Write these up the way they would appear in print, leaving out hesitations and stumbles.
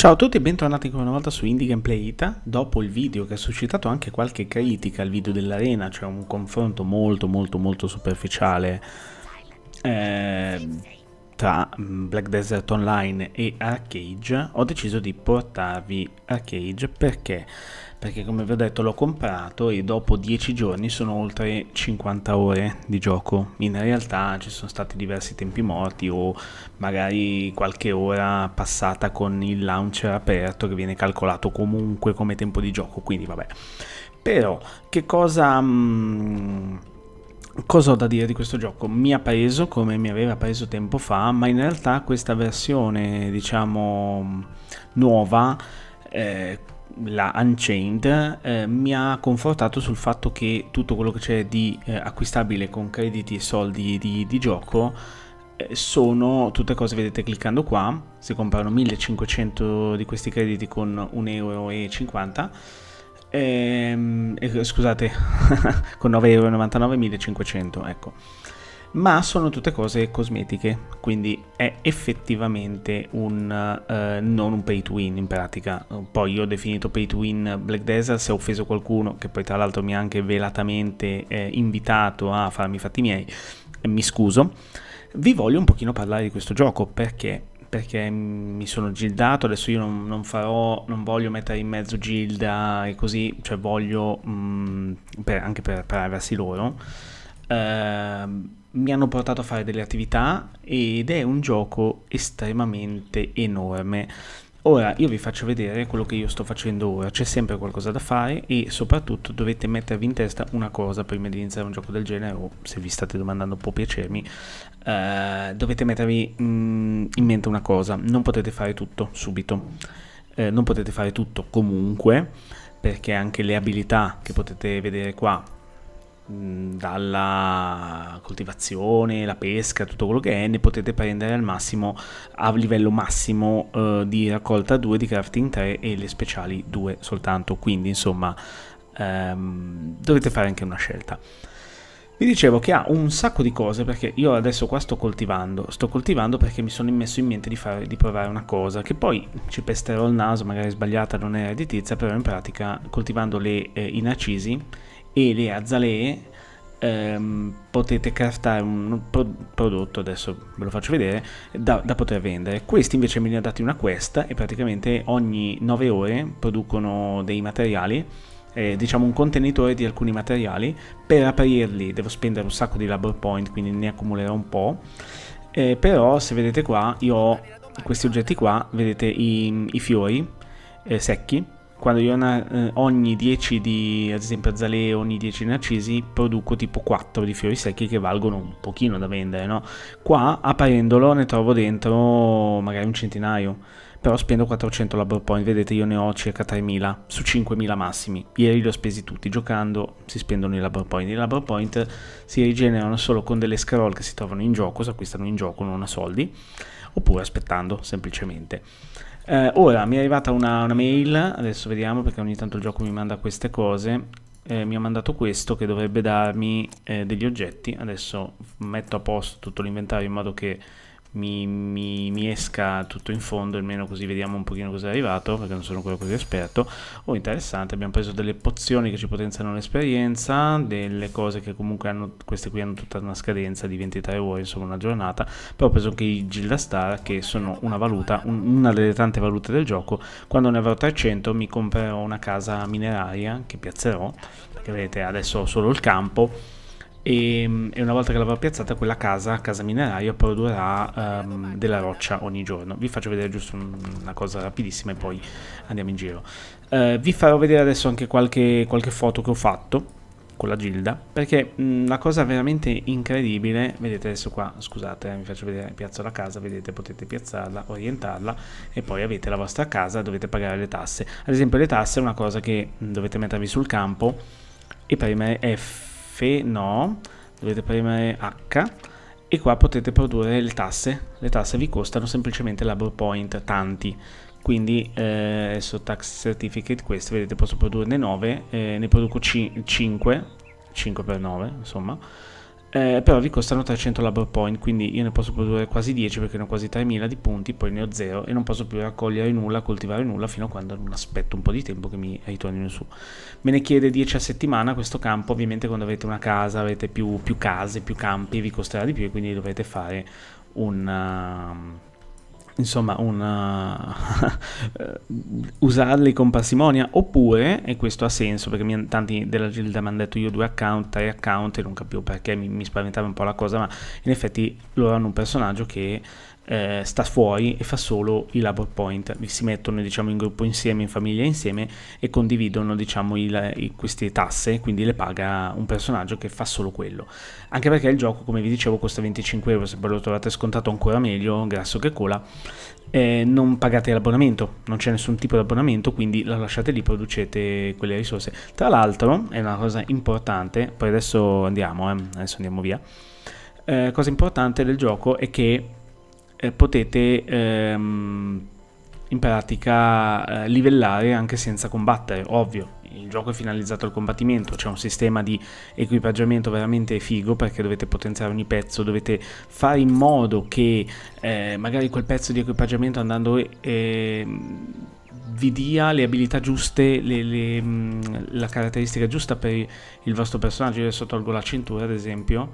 Ciao a tutti e bentornati ancora una volta su Indie Gameplay Ita. Dopo il video che ha suscitato anche qualche critica al video dell'arena, cioè un confronto molto superficiale tra Black Desert Online e Archeage, ho deciso di portarvi Archeage perché come vi ho detto l'ho comprato e dopo 10 giorni sono oltre 50 ore di gioco. In realtà ci sono stati diversi tempi morti o magari qualche ora passata con il launcher aperto che viene calcolato comunque come tempo di gioco, quindi vabbè. Però che cosa ho da dire di questo gioco? Mi ha preso come mi aveva preso tempo fa, ma in realtà questa versione diciamo nuova, la Unchained, mi ha confortato sul fatto che tutto quello che c'è di acquistabile con crediti e soldi di gioco sono tutte cose, vedete cliccando qua, si comprano 1500 di questi crediti con 1,50 euro, scusate, con 9,99 euro, 1500, ecco. Ma sono tutte cose cosmetiche, quindi è effettivamente non un pay to win in pratica. Poi io ho definito pay to win Black Desert, se ho offeso qualcuno, che poi tra l'altro mi ha anche velatamente invitato a farmi i fatti miei, mi scuso. Vi voglio un pochino parlare di questo gioco perché mi sono gildato, adesso io non voglio mettere in mezzo Gilda e così, cioè voglio, anche per privacy loro, mi hanno portato a fare delle attività ed è un gioco estremamente enorme. Ora io vi faccio vedere quello che io sto facendo ora, c'è sempre qualcosa da fare e soprattutto dovete mettervi in testa una cosa prima di iniziare un gioco del genere, o se vi state domandando può piacermi, dovete mettervi in mente una cosa: non potete fare tutto subito, non potete fare tutto comunque, perché anche le abilità che potete vedere qua, dalla coltivazione, la pesca, tutto quello che è, ne potete prendere al massimo a livello massimo di raccolta 2, di crafting 3 e le speciali 2 soltanto, quindi insomma dovete fare anche una scelta. Vi dicevo che ha un sacco di cose, perché io adesso qua sto coltivando perché mi sono messo in mente di provare una cosa che poi ci pesterò il naso, magari sbagliata, non è redditizia, però in pratica coltivando le inacisi e le azalee potete craftare un prodotto, adesso ve lo faccio vedere, da poter vendere. Questi invece me ne ha dati una quest e praticamente ogni 9 ore producono dei materiali, diciamo un contenitore di alcuni materiali. Per aprirli devo spendere un sacco di labor point, quindi ne accumulerò un po', però se vedete qua io ho questi oggetti qua, vedete i fiori secchi. Quando io ogni 10 di, ad esempio, azalee, ogni 10 narcisi, produco tipo 4 di fiori secchi che valgono un pochino da vendere, no? Qua, aprendolo, ne trovo dentro magari un centinaio, però spendo 400 labor point, vedete io ne ho circa 3.000, su 5.000 massimi. Ieri li ho spesi tutti, giocando si spendono i labor point. I labor point si rigenerano solo con delle scroll che si trovano in gioco, si acquistano in gioco, non a soldi, oppure aspettando, semplicemente. Ora mi è arrivata una mail, adesso vediamo perché ogni tanto il gioco mi manda queste cose, mi ha mandato questo che dovrebbe darmi degli oggetti. Adesso metto a posto tutto l'inventario in modo che mi esca tutto in fondo, almeno così vediamo un pochino cosa è arrivato, perché non sono ancora così esperto. Oh, interessante, abbiamo preso delle pozioni che ci potenziano l'esperienza, delle cose che comunque hanno, queste qui hanno tutta una scadenza di 23 ore, insomma una giornata. Poi ho preso anche i Gilda Star che sono una valuta, una delle tante valute del gioco. Quando ne avrò 300 mi comprerò una casa mineraria che piazzerò, perché vedete adesso ho solo il campo. E una volta che l'avrò piazzata, quella casa mineraria produrrà della roccia ogni giorno. Vi faccio vedere giusto una cosa rapidissima e poi andiamo in giro. Vi farò vedere adesso anche qualche foto che ho fatto con la Gilda, perché la cosa veramente incredibile, vedete adesso qua, scusate, vi faccio vedere, piazzo la casa, vedete, potete piazzarla, orientarla e poi avete la vostra casa, dovete pagare le tasse. Ad esempio le tasse è una cosa che dovete mettervi sul campo e premere F, no, dovete premere H e qua potete produrre le tasse. Le tasse vi costano semplicemente labor point, tanti, quindi adesso tax certificate, queste vedete posso produrne 9, ne produco 5 5 per 9 insomma, Però vi costano 300 labor point, quindi io ne posso produrre quasi 10 perché ne ho quasi 3000 di punti, poi ne ho 0 e non posso più raccogliere nulla, coltivare nulla fino a quando non aspetto un po' di tempo che mi ritornino su. Me ne chiede 10 a settimana questo campo. Ovviamente quando avete una casa avete più case, più campi, vi costerà di più e quindi dovete fare usarli con parsimonia, oppure, e questo ha senso perché tanti della Gilda mi hanno detto io 2 account, 3 account e non capivo perché, mi spaventava un po' la cosa, ma in effetti loro hanno un personaggio che sta fuori e fa solo i labor point, si mettono diciamo in gruppo insieme, in famiglia insieme e condividono diciamo queste tasse, quindi le paga un personaggio che fa solo quello, anche perché il gioco come vi dicevo costa 25 euro, se poi lo trovate scontato ancora meglio, grasso che cola. Non pagate l'abbonamento, non c'è nessun tipo di abbonamento, quindi la lasciate lì, producete quelle risorse. Tra l'altro è una cosa importante, poi adesso andiamo via, cosa importante del gioco è che potete in pratica livellare anche senza combattere, ovvio. Il gioco è finalizzato al combattimento, c'è un sistema di equipaggiamento veramente figo perché dovete potenziare ogni pezzo, dovete fare in modo che magari quel pezzo di equipaggiamento andando vi dia le abilità giuste, la caratteristica giusta per il vostro personaggio. Io adesso tolgo la cintura ad esempio,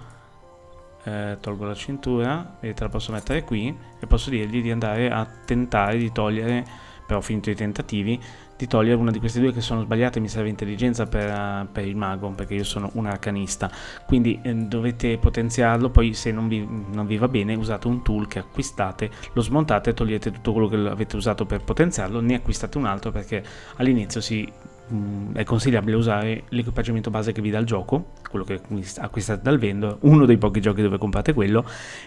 tolgo la cintura e te la posso mettere qui e posso dirgli di andare a tentare di togliere, però ho finito i tentativi, di togliere una di queste due che sono sbagliate. Mi serve intelligenza per il mago perché io sono un arcanista, quindi dovete potenziarlo. Poi se non vi va bene usate un tool che acquistate, lo smontate, togliete tutto quello che avete usato per potenziarlo, ne acquistate un altro perché all'inizio è consigliabile usare l'equipaggiamento base che vi dà il gioco, quello che acquistate dal vendor, uno dei pochi giochi dove comprate quello,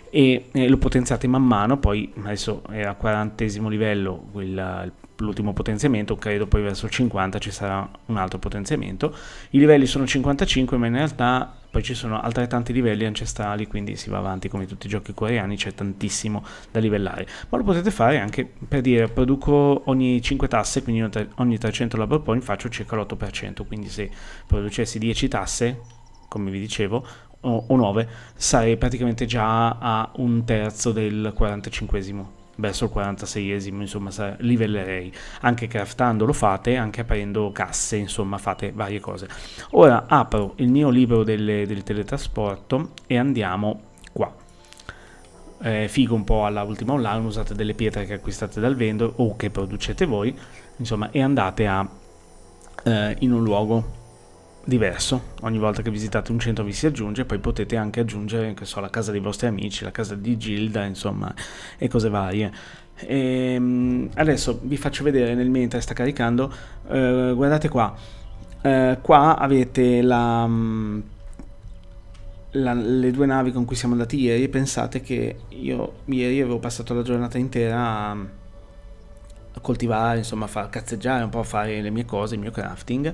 e lo potenziate man mano. Poi adesso è al 40° livello l'ultimo potenziamento, credo poi verso il 50 ci sarà un altro potenziamento. I livelli sono 55, ma in realtà poi ci sono altrettanti livelli ancestrali, quindi si va avanti come tutti i giochi coreani, c'è tantissimo da livellare. Ma lo potete fare anche per dire produco ogni 5 tasse, quindi ogni 300 labor point faccio circa l'8%, quindi se producessi 10 tasse, come vi dicevo, o 9, sarei praticamente già a un terzo del 45°. Verso il 46°, insomma, livellerei. Anche craftando lo fate, anche aprendo casse, insomma, fate varie cose. Ora apro il mio libro del teletrasporto e andiamo qua. Figo un po' alla Ultima Online, usate delle pietre che acquistate dal vendor o che producete voi, insomma, e andate in un luogo diverso. Ogni volta che visitate un centro vi si aggiunge, poi potete anche aggiungere, che so, la casa dei vostri amici, la casa di Gilda, insomma, e cose varie. Adesso vi faccio vedere nel mentre sta caricando, guardate qua, qua avete le due navi con cui siamo andati ieri. Pensate che io ieri avevo passato la giornata intera a coltivare, insomma, a cazzeggiare un po', a fare le mie cose, il mio crafting,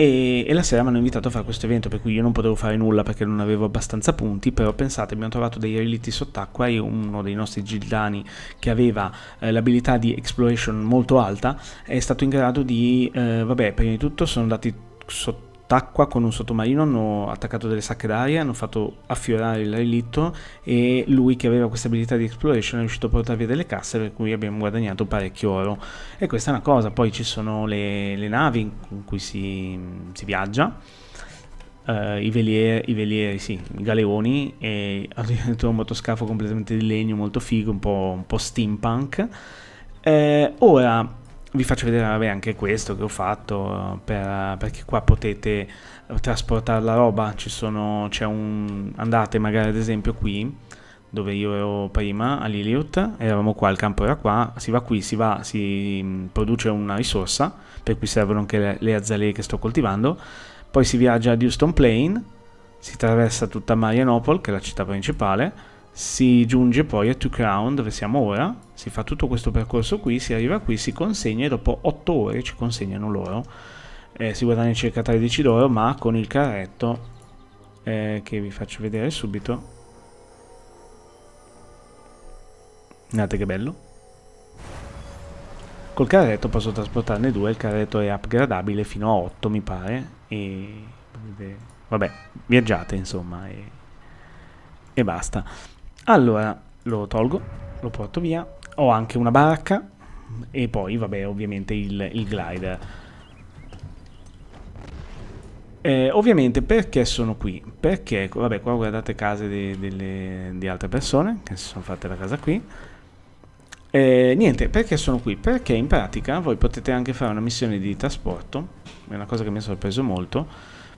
e la sera mi hanno invitato a fare questo evento per cui io non potevo fare nulla perché non avevo abbastanza punti. Però pensate, abbiamo trovato dei relitti sott'acqua e uno dei nostri gildani che aveva l'abilità di exploration molto alta è stato in grado di vabbè, prima di tutto sono andati sott'acqua con un sottomarino, hanno attaccato delle sacche d'aria, hanno fatto affiorare il relitto e lui che aveva questa abilità di exploration è riuscito a portare via delle casse, per cui abbiamo guadagnato parecchio oro, e questa è una cosa. Poi ci sono le navi con cui si viaggia, i galeoni, e addirittura un motoscafo completamente di legno, molto figo, un po' steampunk. Ora vi faccio vedere, vabbè, anche questo che ho fatto perché qua potete trasportare la roba. Andate magari ad esempio qui dove io ero prima, a Liliut, eravamo qua, il campo era qua, si va qui, si produce una risorsa per cui servono anche le azalee che sto coltivando, poi si viaggia ad Houston Plain, si attraversa tutta Marianopol che è la città principale, si giunge poi a Two Crown dove siamo ora, si fa tutto questo percorso qui, si arriva qui, si consegna e dopo 8 ore ci consegnano l'oro. Si guadagna circa 13 d'oro, ma con il carretto che vi faccio vedere subito, guardate che bello, col carretto posso trasportarne 2, il carretto è upgradabile fino a 8 mi pare, e vabbè, viaggiate insomma, e basta. Allora lo tolgo, lo porto via. Ho anche una barca e poi vabbè ovviamente il glider. Ovviamente perché sono qui? Perché vabbè qua guardate case di altre persone che si sono fatte la casa qui. Niente, perché sono qui? Perché in pratica voi potete anche fare una missione di trasporto, è una cosa che mi ha sorpreso molto.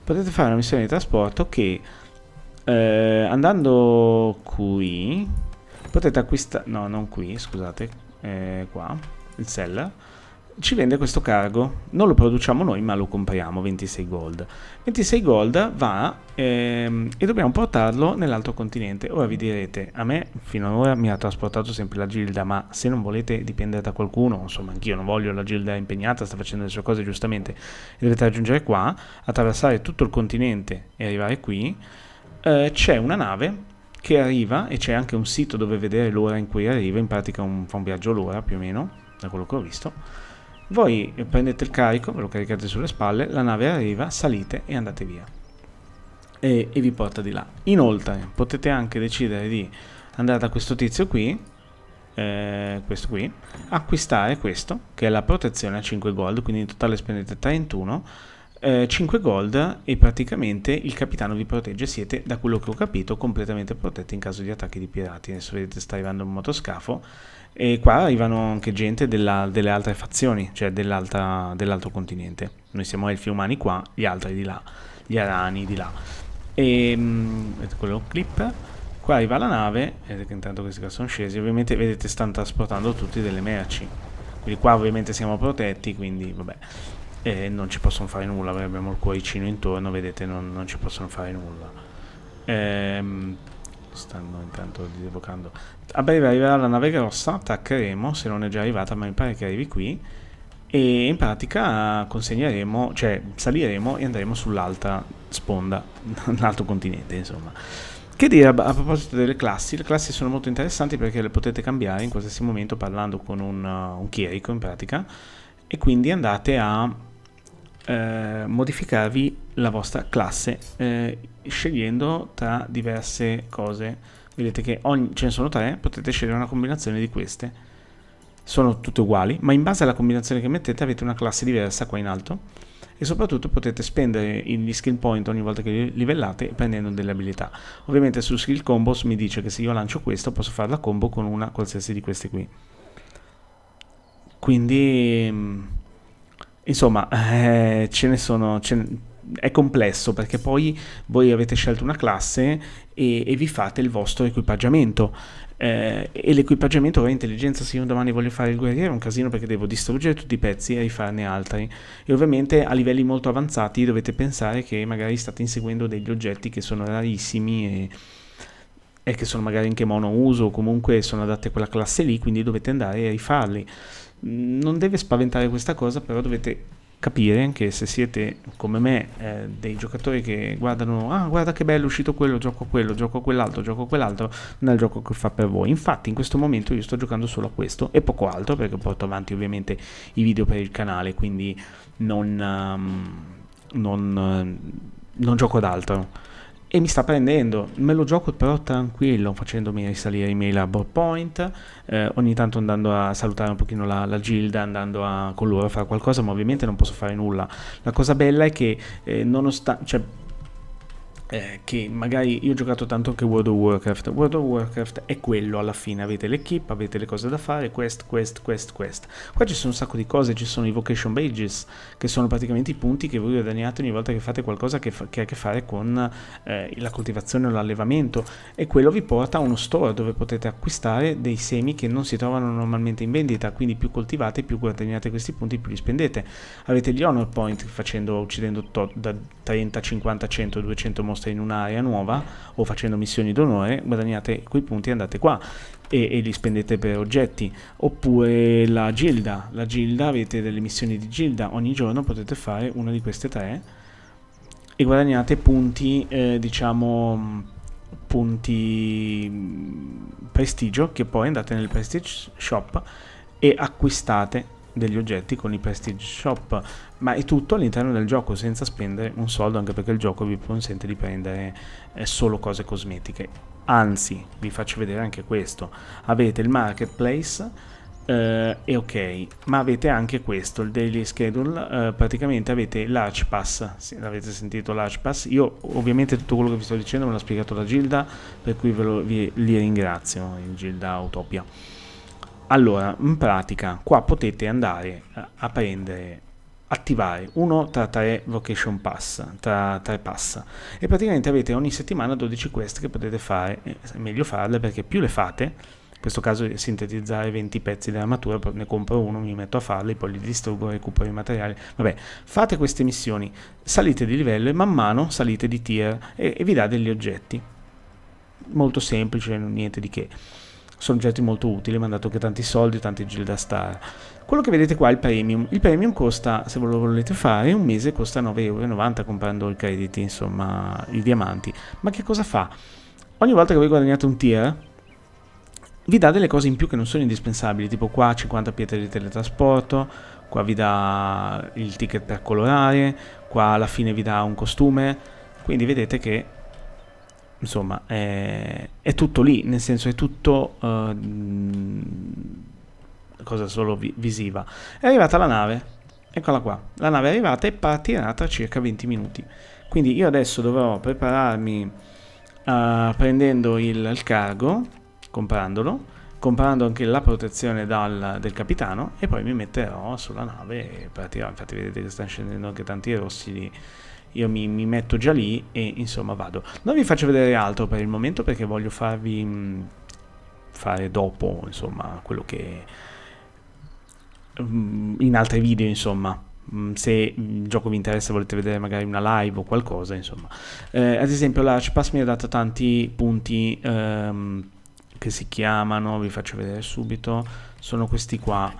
Potete fare una missione di trasporto che andando qui potete acquistare, no non qui, scusate, qua, il seller ci vende questo cargo, non lo produciamo noi ma lo compriamo, 26 gold. 26 gold va e dobbiamo portarlo nell'altro continente. Ora vi direte, a me fino ad ora mi ha trasportato sempre la Gilda, ma se non volete dipendere da qualcuno, insomma anch'io non voglio, la Gilda è impegnata, sta facendo le sue cose giustamente, e dovete raggiungere qua, attraversare tutto il continente e arrivare qui, c'è una nave che arriva e c'è anche un sito dove vedere l'ora in cui arriva, in pratica fa un viaggio all'ora più o meno, da quello che ho visto. Voi prendete il carico, ve lo caricate sulle spalle, la nave arriva, salite e andate via. E vi porta di là. Inoltre potete anche decidere di andare da questo tizio qui, questo qui, acquistare questo, che è la protezione a 5 gold, quindi in totale spendete 31, 5 gold e praticamente il capitano vi protegge, siete, da quello che ho capito, completamente protetti in caso di attacchi di pirati. Adesso vedete sta arrivando un motoscafo. E qua arrivano anche gente delle altre fazioni, cioè dell'altro continente. Noi siamo elfi umani qua, gli altri di là, gli arani di là. E quello clip. Qua arriva la nave, vedete che intanto questi qua sono scesi. Ovviamente vedete stanno trasportando tutti delle merci. Quindi qua ovviamente siamo protetti, quindi vabbè. Non ci possono fare nulla, abbiamo il cuoricino intorno, vedete, non ci possono fare nulla. Stanno intanto dislocando. A breve arriverà la nave grossa, attaccheremo, se non è già arrivata, ma mi pare che arrivi qui, e in pratica consegneremo, cioè saliremo e andremo sull'altra sponda, l'altro continente, insomma. Che dire a proposito delle classi? Le classi sono molto interessanti perché le potete cambiare in qualsiasi momento parlando con un chierico, in pratica, e quindi andate a modificarvi la vostra classe scegliendo tra diverse cose. Vedete che ce ne sono tre, potete scegliere una combinazione di queste, sono tutte uguali ma in base alla combinazione che mettete avete una classe diversa qua in alto, e soprattutto potete spendere gli skill point ogni volta che li livellate prendendo delle abilità. Ovviamente su skill combos mi dice che se io lancio questo posso fare la combo con una qualsiasi di queste qui, quindi insomma, è complesso perché poi voi avete scelto una classe e vi fate il vostro equipaggiamento. E l'equipaggiamento è intelligenza. Se io domani voglio fare il guerriero è un casino perché devo distruggere tutti i pezzi e rifarne altri. E ovviamente a livelli molto avanzati dovete pensare che magari state inseguendo degli oggetti che sono rarissimi e che sono magari anche monouso o comunque sono adatti a quella classe lì, quindi dovete andare a rifarli. Non deve spaventare questa cosa, però dovete capire che se siete come me dei giocatori che guardano, ah guarda che bello è uscito quello, gioco quell'altro, non è il gioco che fa per voi. Infatti in questo momento io sto giocando solo a questo e poco altro perché porto avanti ovviamente i video per il canale, quindi non gioco ad altro. E mi sta prendendo, me lo gioco però tranquillo, facendomi risalire i miei labor point, ogni tanto andando a salutare un pochino la Gilda, andando con loro a fare qualcosa, ma ovviamente non posso fare nulla. La cosa bella è che nonostante, cioè, che magari io ho giocato tanto anche World of Warcraft è quello alla fine, avete l'equipe, avete le cose da fare, quest. Qua ci sono un sacco di cose, ci sono i vocation badges che sono praticamente i punti che voi guadagnate ogni volta che fate qualcosa che ha a che fare con la coltivazione o l'allevamento, e quello vi porta a uno store dove potete acquistare dei semi che non si trovano normalmente in vendita, quindi più coltivate più guadagnate questi punti, più li spendete. Avete gli honor point uccidendo da 30, 50, 100, 200 mostri in un'area nuova o facendo missioni d'onore, guadagnate quei punti e andate qua e li spendete per oggetti. Oppure la Gilda, avete delle missioni di Gilda, ogni giorno potete fare una di queste tre e guadagnate punti, diciamo punti prestigio, che poi andate nel prestige shop e acquistate degli oggetti con i prestige shop. Ma è tutto all'interno del gioco senza spendere un soldo, anche perché il gioco vi consente di prendere solo cose cosmetiche. Anzi, vi faccio vedere anche questo. Avete il marketplace e ok, ma avete anche questo, il daily schedule. Praticamente avete l'Arch Pass. Sì, l'avete sentito l'Arch Pass? Io ovviamente tutto quello che vi sto dicendo me l'ha spiegato la Gilda, per cui li ringrazio, in Gilda Utopia. Allora, in pratica, qua potete andare a prendere, attivare uno tra tre vocation pass, tra tre pass, e praticamente avete ogni settimana 12 quest che potete fare. È meglio farle, perché più le fate, in questo caso sintetizzare 20 pezzi dell'armatura, ne compro uno, mi metto a farli, poi li distruggo, recupero i materiali, vabbè, fate queste missioni, salite di livello e man mano salite di tier e vi dà degli oggetti, molto semplice, niente di che. Sono oggetti molto utili, mi hanno dato anche tanti soldi, tanti Gilda Star. Quello che vedete qua è il premium. Il premium costa, se ve lo volete fare, un mese costa 9,90 € comprando i crediti, insomma, i diamanti. Ma che cosa fa? Ogni volta che voi guadagnate un tier, vi dà delle cose in più che non sono indispensabili, tipo qua 50 pietre di teletrasporto, qua vi dà il ticket per colorare, qua alla fine vi dà un costume, quindi vedete che insomma, è tutto lì, nel senso è tutto cosa solo visiva. È arrivata la nave, eccola qua, la nave è arrivata e partirà tra circa 20 minuti. Quindi io adesso dovrò prepararmi prendendo il cargo, comprando anche la protezione del capitano, e poi mi metterò sulla nave e partirò. Infatti vedete che stanno scendendo anche tanti rossi lì. Io mi metto già lì e insomma vado. Non vi faccio vedere altro per il momento, perché voglio farvi fare dopo, insomma, quello che in altri video, insomma, se il gioco vi interessa, volete vedere magari una live o qualcosa, insomma. Ad esempio l'Arch Pass mi ha dato tanti punti che si chiamano, vi faccio vedere subito, sono questi qua.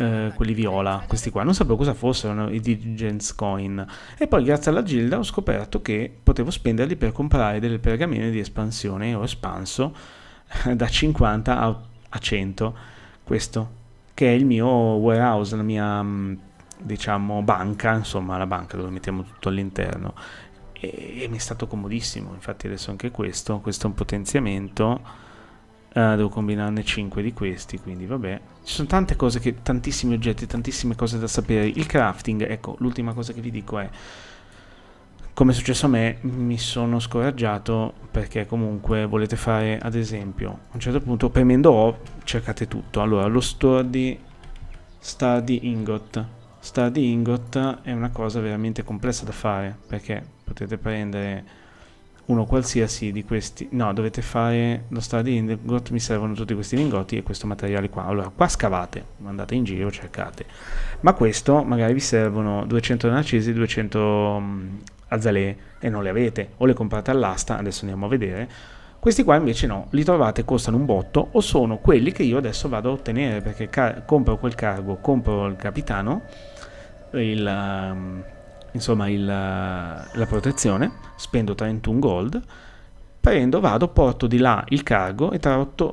Quelli viola, questi qua, non sapevo cosa fossero, i Diligence Coin, e poi grazie alla Gilda ho scoperto che potevo spenderli per comprare delle pergamene di espansione, e ho espanso da 50 a 100 questo, che è il mio warehouse, la mia, diciamo, banca, insomma, la banca dove mettiamo tutto all'interno, e mi è stato comodissimo. Infatti adesso anche questo è un potenziamento. Devo combinarne 5 di questi, quindi vabbè. Ci sono tante cose, tantissimi oggetti, tantissime cose da sapere. Il crafting, ecco, l'ultima cosa che vi dico è, come è successo a me, mi sono scoraggiato, perché comunque volete fare, ad esempio, a un certo punto premendo O cercate tutto. Allora, lo store di Star di Ingot. Star di Ingot è una cosa veramente complessa da fare, perché potete prendere uno qualsiasi di questi, no, dovete fare lo star di ingot, mi servono tutti questi lingotti e questo materiale qua. Allora qua scavate, andate in giro, cercate, ma questo magari vi servono 200 narcisi, 200 azalee e non le avete, o le comprate all'asta, adesso andiamo a vedere. Questi qua invece no, li trovate, costano un botto, o sono quelli che io adesso vado a ottenere, perché compro quel cargo, compro il capitano, insomma la protezione, spendo 31 gold, prendo, vado, porto di là il cargo e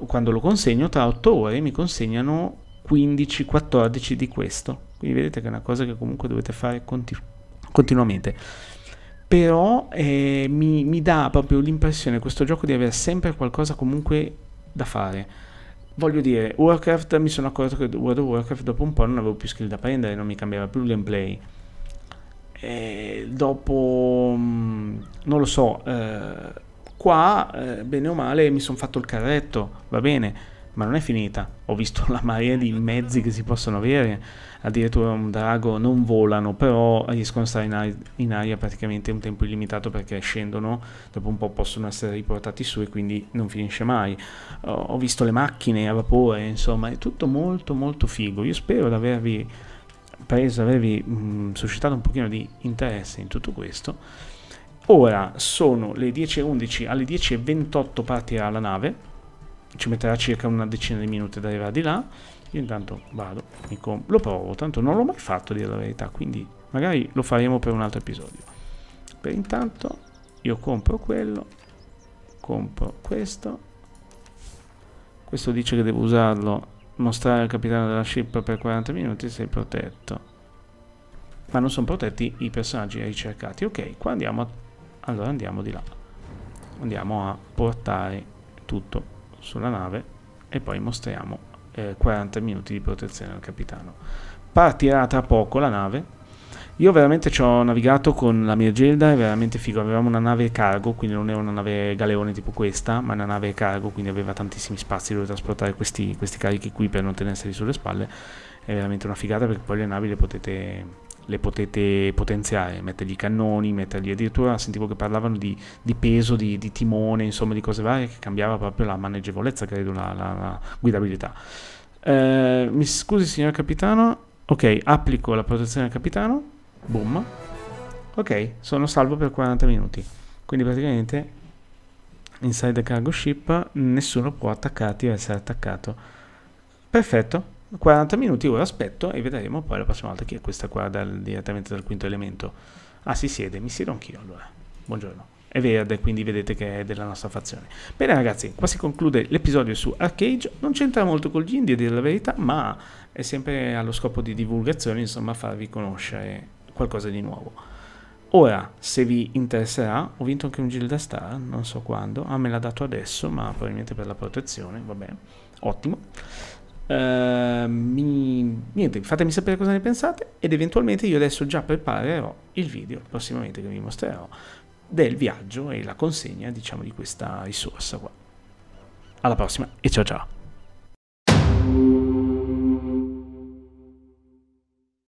quando lo consegno tra 8 ore mi consegnano 15-14 di questo, quindi vedete che è una cosa che comunque dovete fare continuamente. Però mi dà proprio l'impressione questo gioco di avere sempre qualcosa comunque da fare. Voglio dire, Warcraft, mi sono accorto che World of Warcraft dopo un po' non avevo più skill da prendere, non mi cambiava più il gameplay. Dopo non lo so, qua bene o male mi sono fatto il carretto, va bene, ma non è finita. Ho visto la marea di mezzi che si possono avere, addirittura un drago, non volano però riescono a stare in aria praticamente un tempo illimitato, perché scendono, dopo un po' possono essere riportati su e quindi non finisce mai. Ho visto le macchine a vapore, insomma è tutto molto molto figo. Io spero di avervi suscitato un pochino di interesse in tutto questo. Ora sono le 10:11, alle 10:28 partirà la nave, ci metterà circa una decina di minuti ad arrivare di là. Io intanto vado, lo provo, tanto non l'ho mai fatto a dire la verità, quindi magari lo faremo per un altro episodio. Per intanto io compro quello, compro questo dice che devo usarlo, mostrare al capitano della ship per 40 minuti sei protetto, ma non sono protetti i personaggi ricercati. Ok, qua andiamo, allora andiamo di là, andiamo a portare tutto sulla nave e poi mostriamo 40 minuti di protezione al capitano. Partirà tra poco la nave. Io veramente ci ho navigato con la mia Gilda, è veramente figo, avevamo una nave cargo, quindi non era una nave galeone tipo questa, ma una nave cargo, quindi aveva tantissimi spazi dove trasportare questi carichi qui per non tenerseli sulle spalle. È veramente una figata perché poi le navi le potete potenziare, mettergli i cannoni, mettergli addirittura, sentivo che parlavano di peso, di timone, insomma di cose varie, che cambiava proprio la maneggevolezza, credo, la guidabilità. Mi scusi signor capitano, ok, applico la protezione al capitano. Boom. Ok, sono salvo per 40 minuti. Quindi praticamente inside the cargo ship nessuno può attaccarti o essere attaccato. Perfetto. 40 minuti, ora aspetto e vedremo poi la prossima volta chi è questa qua direttamente dal quinto elemento. Ah, si siede, mi siedo anch'io allora. Buongiorno. È verde, quindi vedete che è della nostra fazione. Bene ragazzi, qua si conclude l'episodio su ArcheAge, non c'entra molto col Indie a dire la verità, ma è sempre allo scopo di divulgazione, insomma farvi conoscere qualcosa di nuovo. Ora, se vi interesserà, ho vinto anche un Gilda Star, non so quando, ah me l'ha dato adesso, ma probabilmente per la protezione, vabbè, ottimo. Niente, fatemi sapere cosa ne pensate ed eventualmente io adesso già preparerò il video prossimamente che vi mostrerò del viaggio e la consegna, diciamo, di questa risorsa qua. Alla prossima e ciao ciao!